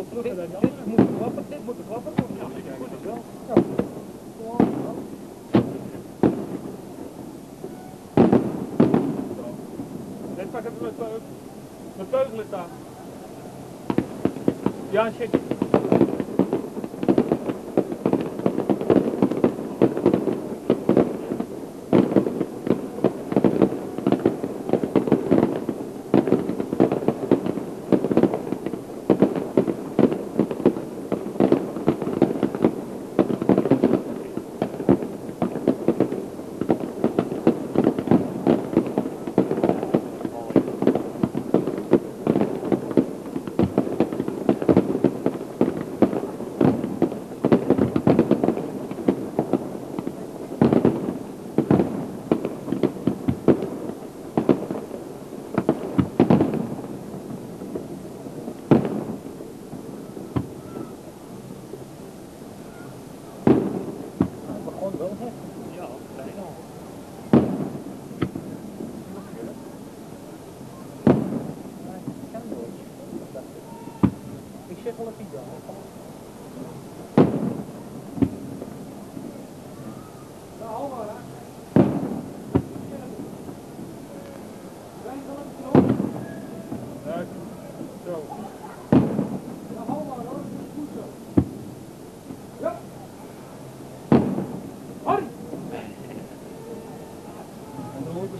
Dit moet de klapper worden. Ja, ik moet het wel. Net pak even mijn teugel aan. Ja, check.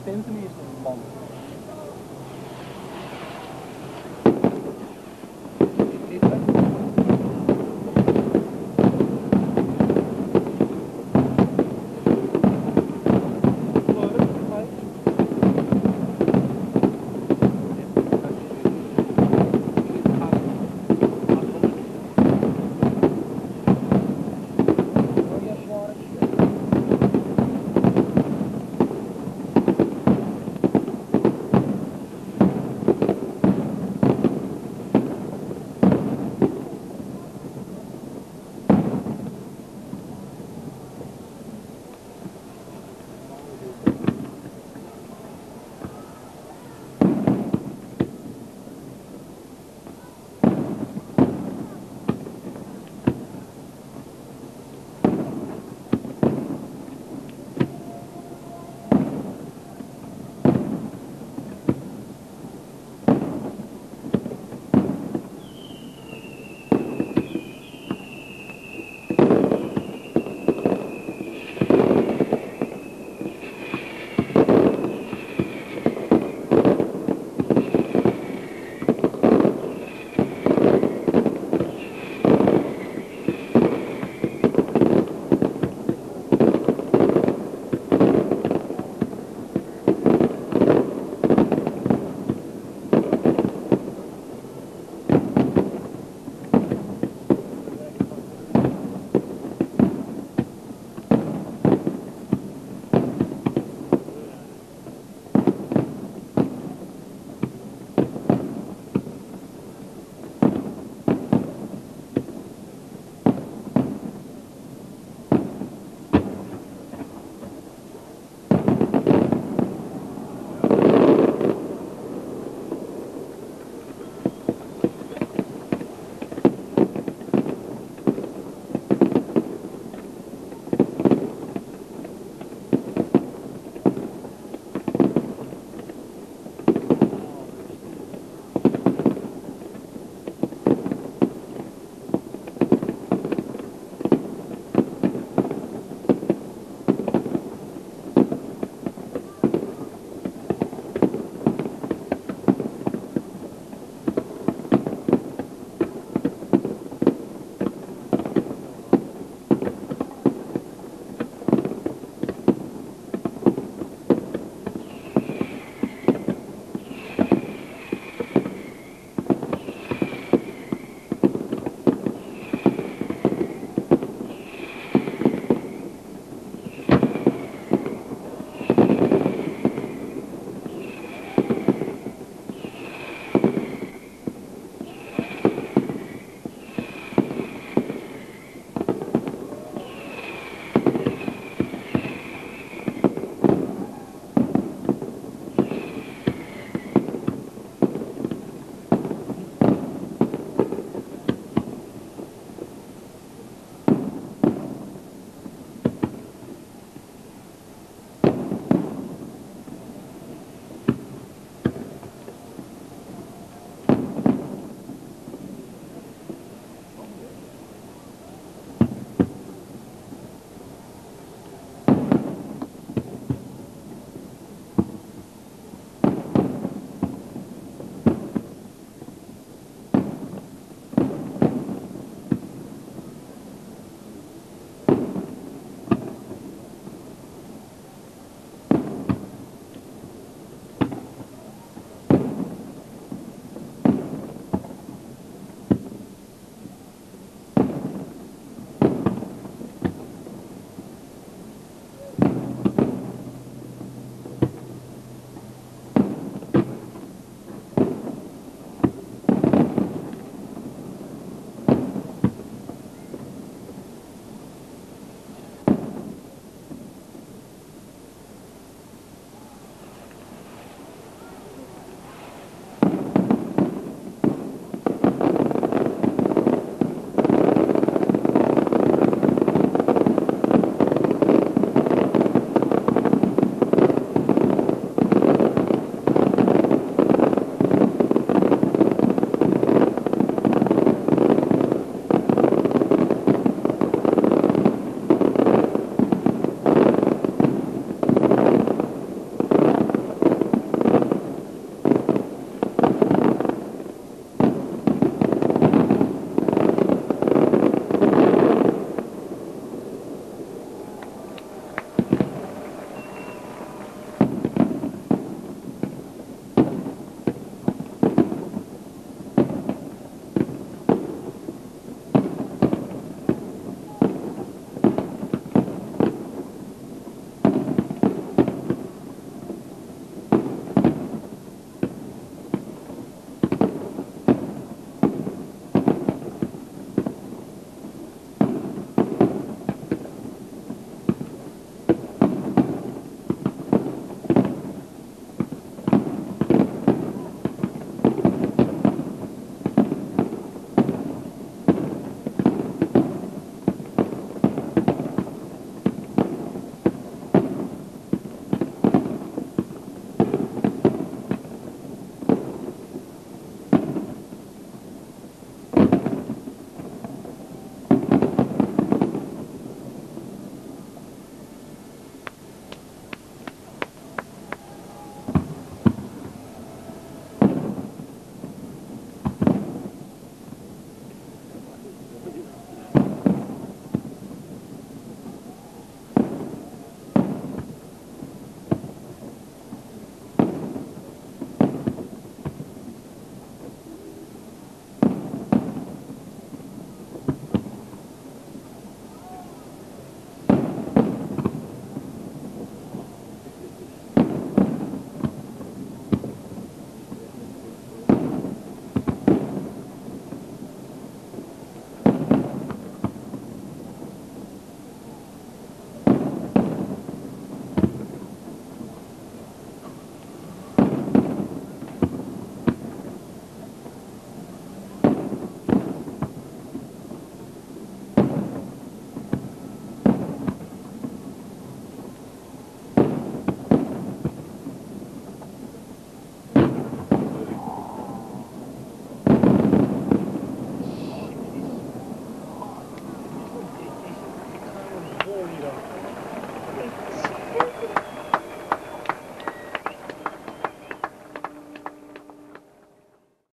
Bestemd in eerste verband.